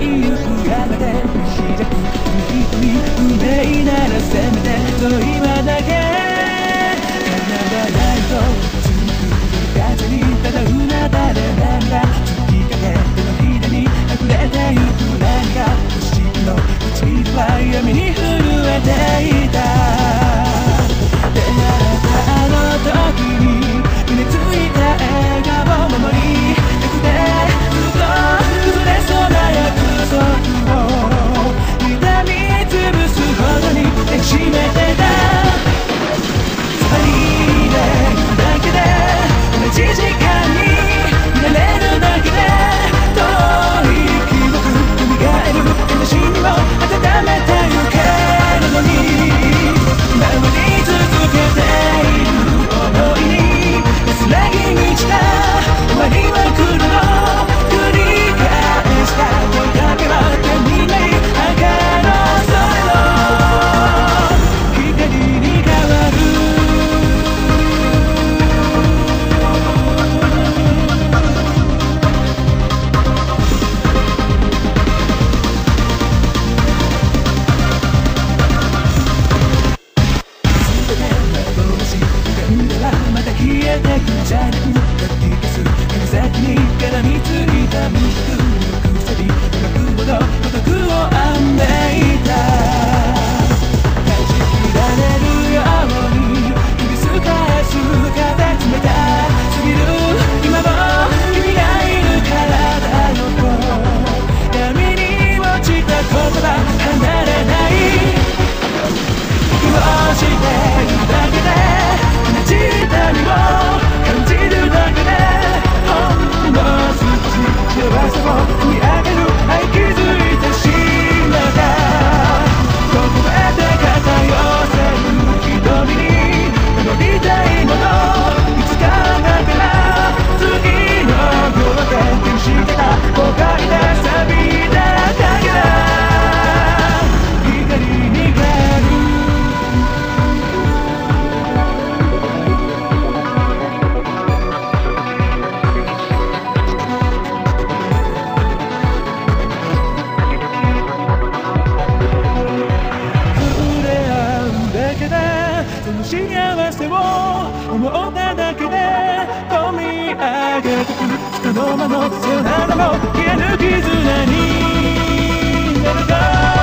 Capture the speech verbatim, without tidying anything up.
いう姿でした。不意不明ならせめて今だけ叶わないと続く風にただうなだれなんだ吹きかけてのひだに溢れてゆく何か星の唇は闇に震えていた。であなたあの時にうねついた笑顔を守りたくてずっと崩れそうな約束を「しめてた」「ふたりだけで同じ時間にいられるだけで」「遠い記憶蘇る悲しみを温めてゆけるのに」「回り続けている想いに安らぎにした終わりは来るの」「繰り返した声だけは手にない「そのままのさよならも消える絆になるか」